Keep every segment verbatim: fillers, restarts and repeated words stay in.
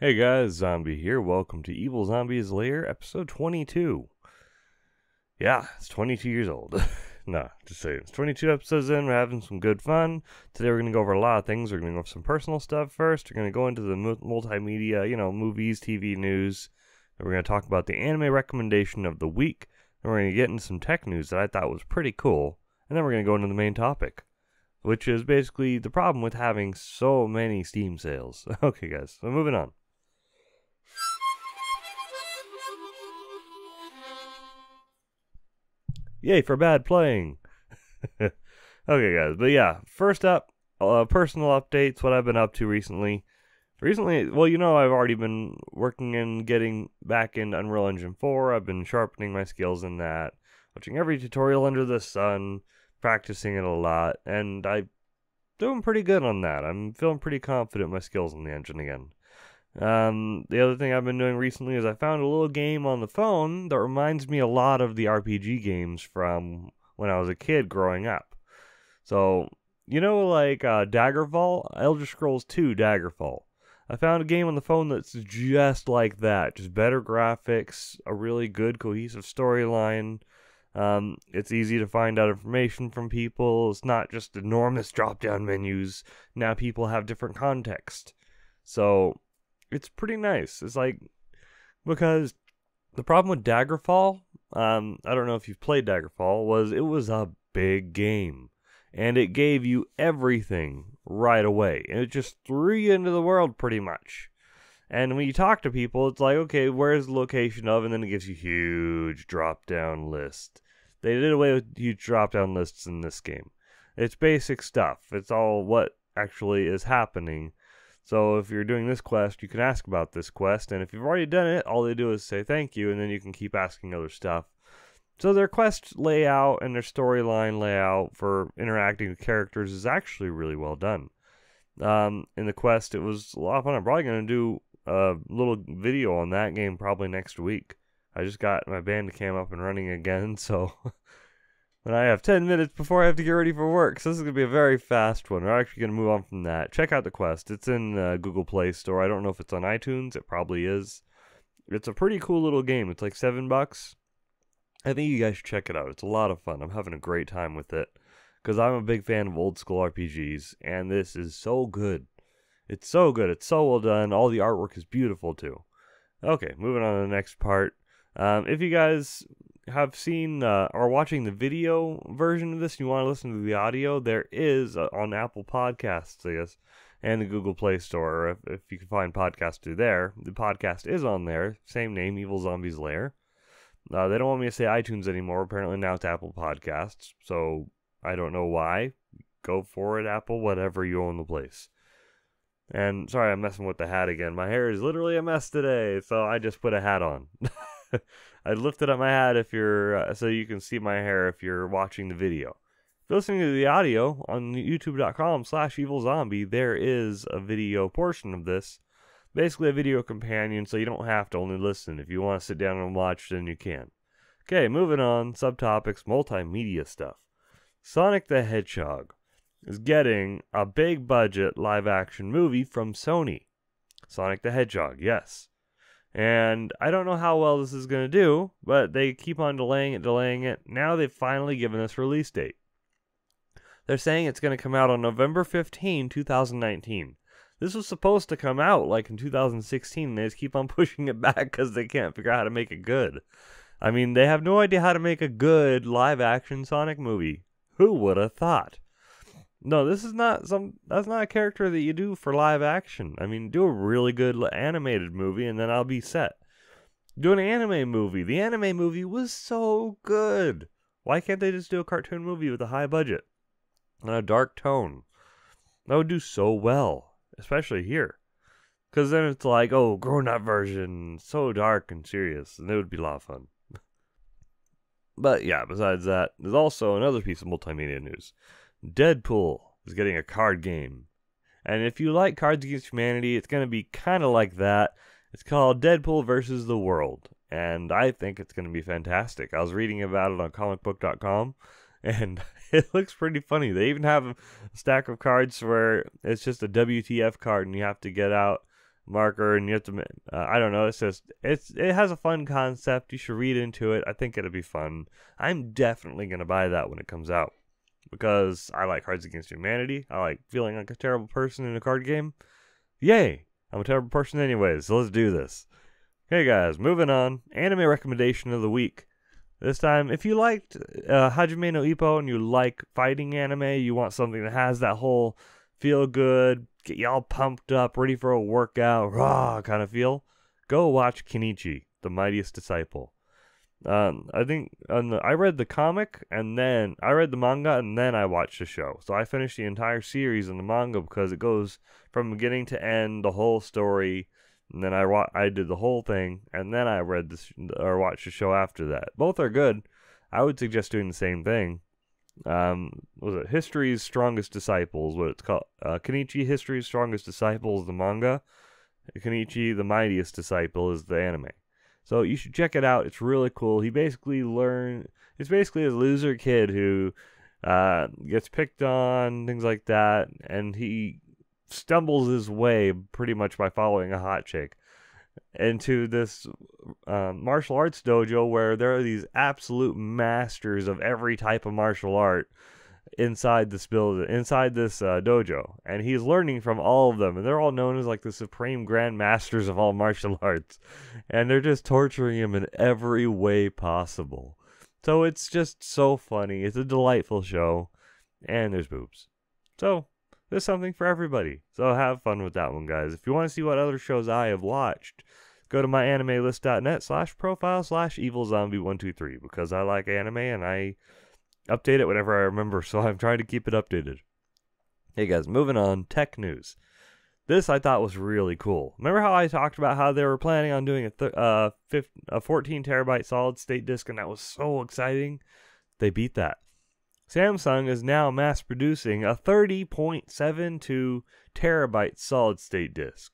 Hey guys, Zombie here. Welcome to Evil Zombies Lair, episode twenty-two. Yeah, it's twenty-two years old. Nah, just saying. It's twenty-two episodes in. We're having some good fun. Today we're going to go over a lot of things. We're going to go over some personal stuff first. We're going to go into the multimedia, you know, movies, T V news. And we're going to talk about the anime recommendation of the week. Then we're going to get into some tech news that I thought was pretty cool. And then we're going to go into the main topic, which is basically the problem with having so many Steam sales. Okay, guys, so moving on. Yay for bad playing. Okay, guys, but yeah, first up, uh, personal updates, what I've been up to recently. Recently, well, you know, I've already been working in getting back into Unreal Engine four. I've been sharpening my skills in that, watching every tutorial under the sun, practicing it a lot, and I'm doing pretty good on that. I'm feeling pretty confident in my skills in the engine again. Um, the other thing I've been doing recently is I found a little game on the phone that reminds me a lot of the R P G games from when I was a kid growing up. So, you know, like uh, Daggerfall, Elder Scrolls two Daggerfall. I found a game on the phone that's just like that, just better graphics, a really good cohesive storyline. Um, it's easy to find out information from people. It's not just enormous drop-down menus. Now people have different context. So it's pretty nice. It's like, because the problem with Daggerfall, um, I don't know if you've played Daggerfall, was it was a big game. And it gave you everything right away. And it just threw you into the world pretty much. And when you talk to people, it's like, okay, where's the location of? And then it gives you huge drop-down list. They did away with huge drop-down lists in this game. It's basic stuff. It's all what actually is happening. So if you're doing this quest, you can ask about this quest, and if you've already done it, all they do is say thank you, and then you can keep asking other stuff. So their quest layout and their storyline layout for interacting with characters is actually really well done. Um, in the quest, it was a lot of fun. I'm probably going to do a little video on that game probably next week. I just got my Bandicam up and running again, so and I have ten minutes before I have to get ready for work. So this is going to be a very fast one. We're actually going to move on from that. Check out the quest. It's in uh, Google Play Store. I don't know if it's on iTunes. It probably is. It's a pretty cool little game. It's like seven bucks. I think you guys should check it out. It's a lot of fun. I'm having a great time with it because I'm a big fan of old school R P Gs, and this is so good. It's so good. It's so well done. All the artwork is beautiful too. Okay, moving on to the next part. Um, if you guys have seen uh, or watching the video version of this and you want to listen to the audio, there is uh, on Apple Podcasts, I guess, and the Google Play Store, if, if you can find podcasts through there. The podcast is on there, same name, Evil Zombies Lair. Uh, they don't want me to say iTunes anymore. Apparently now it's Apple Podcasts, so I don't know why. Go for it, Apple, whatever, you own the place. And sorry, I'm messing with the hat again. My hair is literally a mess today, so I just put a hat on. I lifted up my hat if you're uh, so you can see my hair if you're watching the video. If you're listening to the audio on youtube dot com slash evil zombie, there is a video portion of this. Basically a video companion, so you don't have to only listen. If you want to sit down and watch, then you can. Okay, moving on. Subtopics, multimedia stuff. Sonic the Hedgehog is getting a big budget live action movie from Sony. Sonic the Hedgehog, yes. And I don't know how well this is going to do, but they keep on delaying it, delaying it. Now they've finally given us release date. They're saying it's going to come out on November fifteenth, two thousand nineteen. This was supposed to come out like in two thousand sixteen, and they just keep on pushing it back because they can't figure out how to make it good. I mean, they have no idea how to make a good live-action Sonic movie. Who would have thought? No, this is not some. That's not a character that you do for live action. I mean, do a really good animated movie, and then I'll be set. Do an anime movie. The anime movie was so good. Why can't they just do a cartoon movie with a high budget and a dark tone? That would do so well, especially here, because then it's like, oh, grown-up version, so dark and serious, and it would be a lot of fun. But yeah, besides that, there's also another piece of multimedia news. Deadpool is getting a card game. And if you like Cards Against Humanity, it's going to be kind of like that. It's called Deadpool versus the World. And I think it's going to be fantastic. I was reading about it on comic book dot com, and it looks pretty funny. They even have a stack of cards where it's just a W T F card, and you have to get out marker, and you have to, uh, I don't know, it's just, it's it has a fun concept. You should read into it. I think it'll be fun. I'm definitely going to buy that when it comes out, because I like Cards Against Humanity. I like feeling like a terrible person in a card game. Yay! I'm a terrible person anyways, so let's do this. Okay, guys, moving on. Anime recommendation of the week. This time, if you liked uh, Hajime no Ippo and you like fighting anime, you want something that has that whole feel good, get y'all pumped up, ready for a workout, raw kind of feel, go watch Kenichi, The Mightiest Disciple. Um, I think on the, I read the comic and then I read the manga and then I watched the show. So I finished the entire series in the manga because it goes from beginning to end, the whole story. And then I wa- I did the whole thing and then I read this or watched the show after that. Both are good. I would suggest doing the same thing. Um, was it History's Strongest Disciples? What it's called? Uh, Kenichi History's Strongest Disciples, the manga. Kenichi The Mightiest Disciple is the anime. So you should check it out. It's really cool. He basically learn. It's basically a loser kid who uh, gets picked on, things like that, and he stumbles his way pretty much by following a hot chick into this uh, martial arts dojo where there are these absolute masters of every type of martial art inside this building, inside this uh, dojo, and he's learning from all of them, and they're all known as like the supreme grand masters of all martial arts, and they're just torturing him in every way possible. So it's just so funny. It's a delightful show, and there's boobs, so there's something for everybody. So have fun with that one, guys. If you want to see what other shows I have watched, go to myanimelist.net slash profile slash evilzombie123, because I like anime and I update it whenever I remember, so I'm trying to keep it updated. Hey guys, moving on, tech news. This I thought was really cool. Remember how I talked about how they were planning on doing a, th- uh, fifteen, a fourteen terabyte solid state disk, and that was so exciting? They beat that. Samsung is now mass producing a thirty point seven two terabyte solid state disk.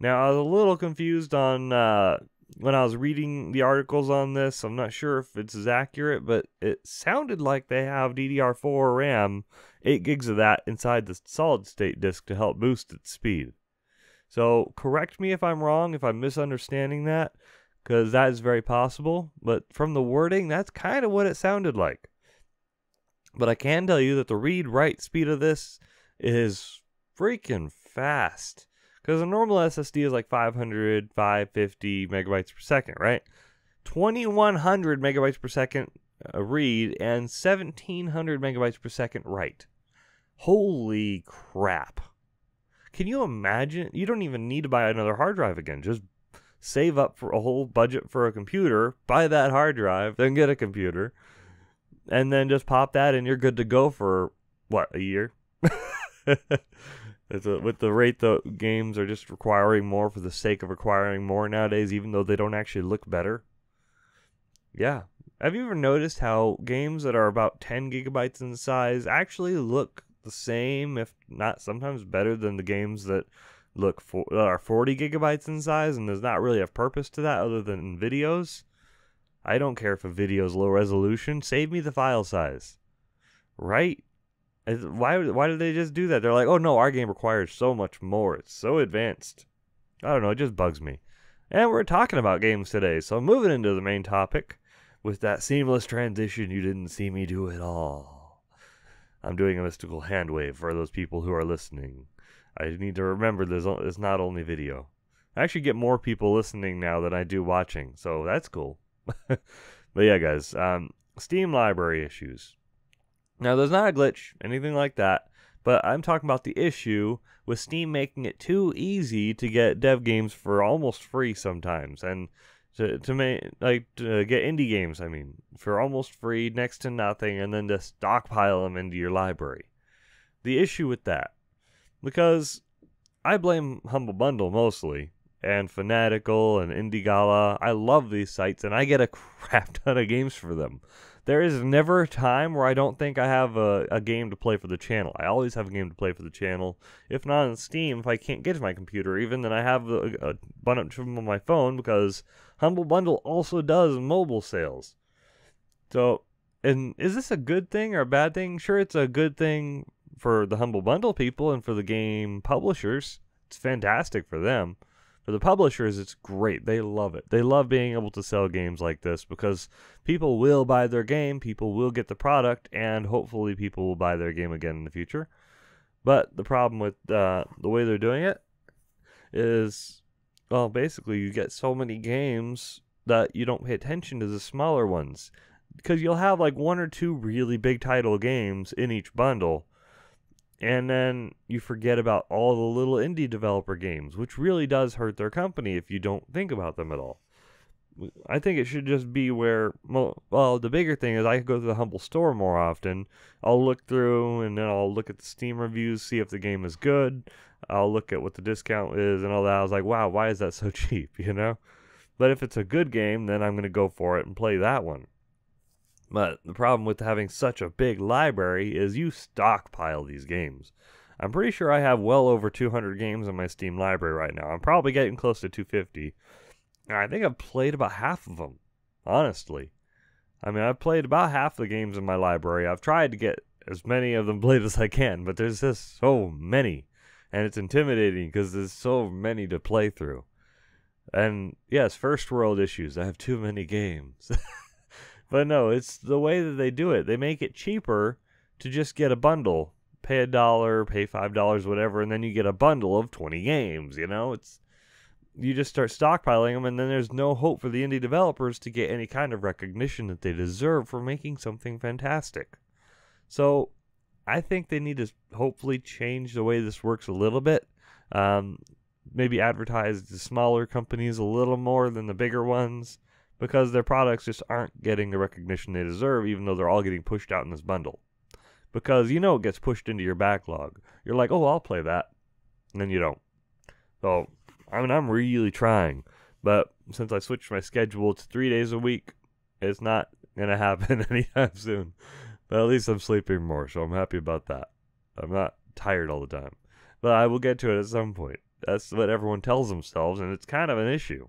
Now, I was a little confused on uh, when I was reading the articles on this. I'm not sure if it's as accurate, but it sounded like they have D D R four RAM, eight gigs of that inside the solid state disk to help boost its speed. So correct me if I'm wrong, if I'm misunderstanding that, because that is very possible. But from the wording, that's kind of what it sounded like. But I can tell you that the read-write speed of this is freaking fast. Because a normal S S D is like five hundred, five fifty megabytes per second, right? twenty-one hundred megabytes per second read and seventeen hundred megabytes per second write. Holy crap. Can you imagine? You don't even need to buy another hard drive again. Just save up for a whole budget for a computer, buy that hard drive, then get a computer. And then just pop that and you're good to go for, what, a year? It's a, with the rate the games are just requiring more for the sake of requiring more nowadays, even though they don't actually look better. Yeah. Have you ever noticed how games that are about ten gigabytes in size actually look the same, if not sometimes better, than the games that look for, that are forty gigabytes in size, and there's not really a purpose to that other than videos? I don't care if a video is low resolution. Save me the file size, right? Why Why did they just do that? They're like, oh no, our game requires so much more. It's so advanced. I don't know. It just bugs me. And we're talking about games today, so moving into the main topic with that seamless transition you didn't see me do at all. I'm doing a mystical hand wave for those people who are listening. I need to remember this. It's not only video. I actually get more people listening now than I do watching, so that's cool. But yeah, guys, um, Steam library issues. Now, there's not a glitch, anything like that, but I'm talking about the issue with Steam making it too easy to get dev games for almost free sometimes, and to to make like to get indie games, I mean, for almost free, next to nothing, and then to stockpile them into your library. The issue with that, because I blame Humble Bundle mostly, and Fanatical, and Indie Gala. I love these sites, and I get a crap ton of games for them. There is never a time where I don't think I have a, a game to play for the channel. I always have a game to play for the channel. If not on Steam, if I can't get to my computer even, then I have a, a bunch of them on my phone, because Humble Bundle also does mobile sales. So, and is this a good thing or a bad thing? Sure, it's a good thing for the Humble Bundle people and for the game publishers. it's fantastic for them. For the publishers, it's great. They love it. They love being able to sell games like this because people will buy their game, people will get the product, and hopefully people will buy their game again in the future. But the problem with uh, the way they're doing it is, well, basically you get so many games that you don't pay attention to the smaller ones. Because you'll have like one or two really big title games in each bundle. And then you forget about all the little indie developer games, which really does hurt their company if you don't think about them at all. I think it should just be where, well, the bigger thing is I go to the Humble Store more often. I'll look through and then I'll look at the Steam reviews, see if the game is good. I'll look at what the discount is and all that. I was like, wow, why is that so cheap, you know? But if it's a good game, then I'm going to go for it and play that one. But the problem with having such a big library is you stockpile these games. I'm pretty sure I have well over two hundred games in my Steam library right now. I'm probably getting close to two fifty. I think I've played about half of them, honestly. I mean, I've played about half the games in my library. I've tried to get as many of them played as I can, but there's just so many. And it's intimidating because there's so many to play through. And yes, first world issues. I have too many games. But no, it's the way that they do it. They make it cheaper to just get a bundle. Pay a dollar, pay five dollars, whatever, and then you get a bundle of twenty games, you know? It's you just start stockpiling them, and then there's no hope for the indie developers to get any kind of recognition that they deserve for making something fantastic. So I think they need to hopefully change the way this works a little bit. Um, maybe advertise the smaller companies a little more than the bigger ones, because their products just aren't getting the recognition they deserve, even though they're all getting pushed out in this bundle. Because you know it gets pushed into your backlog. You're like, oh, I'll play that. And then you don't. So, I mean, I'm really trying. But since I switched my schedule to three days a week, it's not going to happen anytime soon. But at least I'm sleeping more, so I'm happy about that. I'm not tired all the time. But I will get to it at some point. That's what everyone tells themselves, and it's kind of an issue.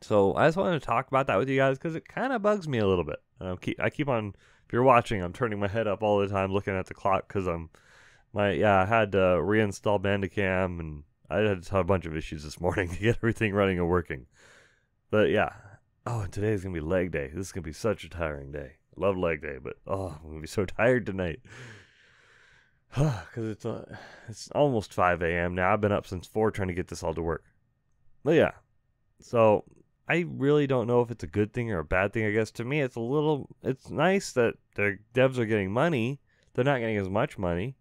So I just wanted to talk about that with you guys because it kind of bugs me a little bit. I keep, I keep on, if you're watching, I'm turning my head up all the time looking at the clock because I'm, my yeah, I had to reinstall Bandicam and I had to have a bunch of issues this morning to get everything running and working. But yeah, oh, today is going to be leg day. This is going to be such a tiring day. I love leg day, but oh, I'm going to be so tired tonight. Because it's, uh, it's almost five a m now. I've been up since four trying to get this all to work. But yeah, so I really don't know if it's a good thing or a bad thing. I guess to me, it's a little, it's nice that the devs are getting money. They're not getting as much money,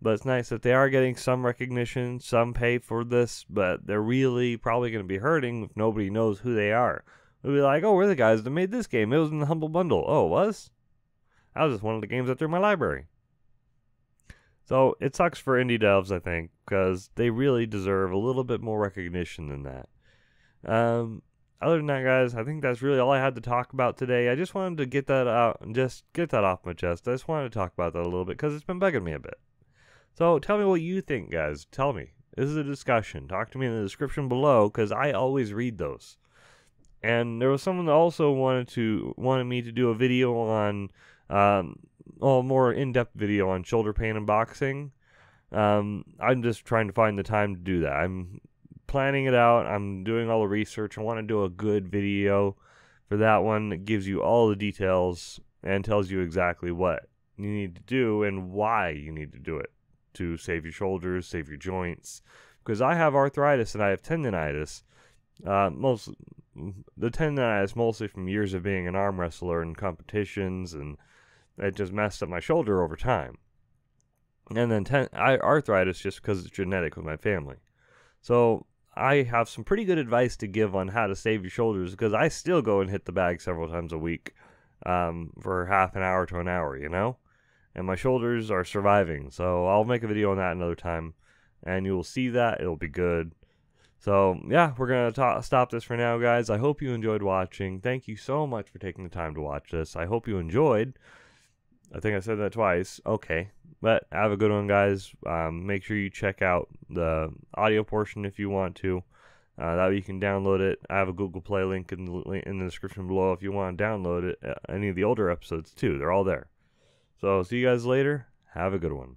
but it's nice that they are getting some recognition, some pay for this, but they're really probably going to be hurting if nobody knows who they are. They'll be like, oh, we're the guys that made this game. It was in the Humble Bundle. Oh, it was? That was just one of the games that threw my library. So it sucks for indie devs, I think, because they really deserve a little bit more recognition than that. Um, Other than that, guys, I think that's really all I had to talk about today. I just wanted to get that out and just get that off my chest. I just wanted to talk about that a little bit because it's been bugging me a bit. So tell me what you think, guys. Tell me. This is a discussion. Talk to me in the description below because I always read those. And there was someone that also wanted to wanted me to do a video on, um, well, more in-depth video on shoulder pain and boxing. Um, I'm just trying to find the time to do that. I'm planning it out. I'm doing all the research. I want to do a good video for that one that gives you all the details and tells you exactly what you need to do and why you need to do it to save your shoulders, save your joints. Because I have arthritis and I have tendonitis. Uh, most the tendonitis mostly from years of being an arm wrestler and competitions, and it just messed up my shoulder over time. And then ten, I, arthritis just because it's genetic with my family. So I have some pretty good advice to give on how to save your shoulders because I still go and hit the bag several times a week um, for half an hour to an hour, you know? And my shoulders are surviving. So I'll make a video on that another time and you will see that. It'll be good. So yeah, we're going to stop this for now, guys. I hope you enjoyed watching. Thank you so much for taking the time to watch this. I hope you enjoyed. I think I said that twice. Okay. But have a good one, guys. Um, make sure you check out the audio portion if you want to. Uh, that way you can download it. I have a Google Play link in the, in the description below if you want to download it. Uh, any of the older episodes, too. They're all there. So, see you guys later. Have a good one.